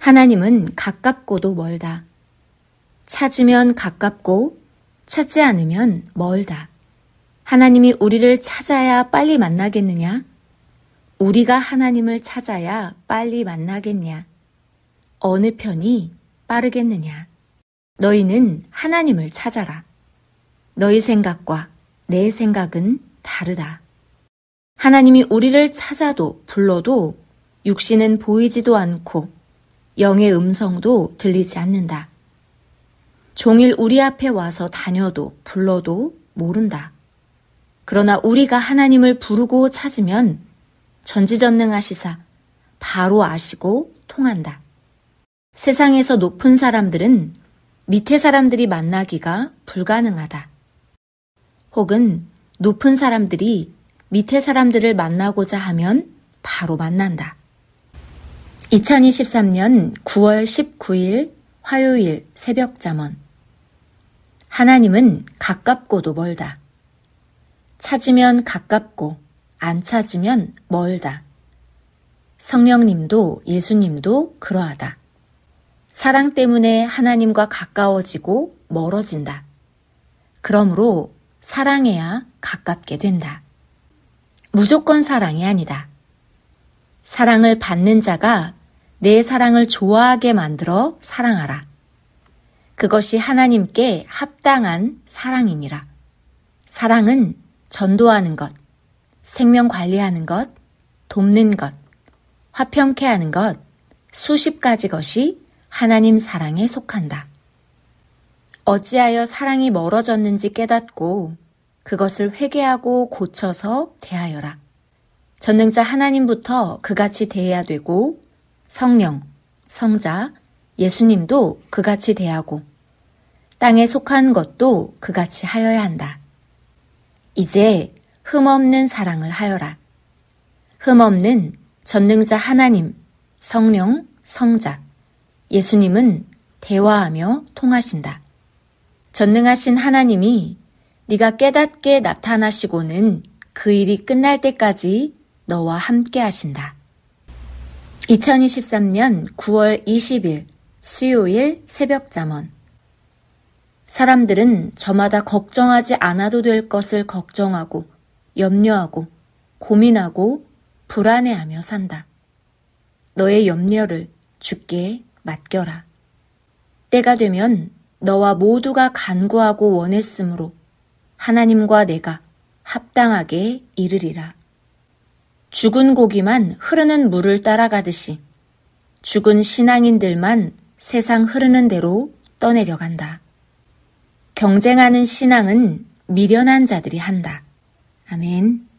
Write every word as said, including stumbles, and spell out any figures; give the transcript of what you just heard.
하나님은 가깝고도 멀다. 찾으면 가깝고 찾지 않으면 멀다. 하나님이 우리를 찾아야 빨리 만나겠느냐? 우리가 하나님을 찾아야 빨리 만나겠냐? 어느 편이 빠르겠느냐? 너희는 하나님을 찾아라. 너희 생각과 내 생각은 다르다. 하나님이 우리를 찾아도 불러도 육신은 보이지도 않고 영의 음성도 들리지 않는다. 종일 우리 앞에 와서 다녀도 불러도 모른다. 그러나 우리가 하나님을 부르고 찾으면 전지전능하시사 바로 아시고 통한다. 세상에서 높은 사람들은 밑에 사람들이 만나기가 불가능하다. 혹은 높은 사람들이 밑에 사람들을 만나고자 하면 바로 만난다. 이천이십삼년 구월 십구일 화요일 새벽 잠언. 하나님은 가깝고도 멀다. 찾으면 가깝고 안 찾으면 멀다. 성령님도 예수님도 그러하다. 사랑 때문에 하나님과 가까워지고 멀어진다. 그러므로 사랑해야 가깝게 된다. 무조건 사랑이 아니다. 사랑을 받는 자가 내 사랑을 좋아하게 만들어 사랑하라. 그것이 하나님께 합당한 사랑이니라. 사랑은 전도하는 것, 생명 관리하는 것, 돕는 것, 화평케 하는 것, 수십 가지 것이 하나님 사랑에 속한다. 어찌하여 사랑이 멀어졌는지 깨닫고 그것을 회개하고 고쳐서 대하여라. 전능자 하나님부터 그같이 대해야 되고 성령, 성자, 예수님도 그같이 대하고 땅에 속한 것도 그같이 하여야 한다. 이제 흠없는 사랑을 하여라. 흠없는 전능자 하나님, 성령, 성자, 예수님은 대화하며 통하신다. 전능하신 하나님이 네가 깨닫게 나타나시고는 그 일이 끝날 때까지 너와 함께 하신다. 이천이십삼년 구월 이십일 수요일 새벽 잠언. 사람들은 저마다 걱정하지 않아도 될 것을 걱정하고 염려하고 고민하고 불안해하며 산다. 너의 염려를 주께 맡겨라. 때가 되면 너와 모두가 간구하고 원했으므로 하나님과 내가 합당하게 이르리라. 죽은 고기만 흐르는 물을 따라가듯이 죽은 신앙인들만 세상 흐르는 대로 떠내려간다. 경쟁하는 신앙은 미련한 자들이 한다. 아멘.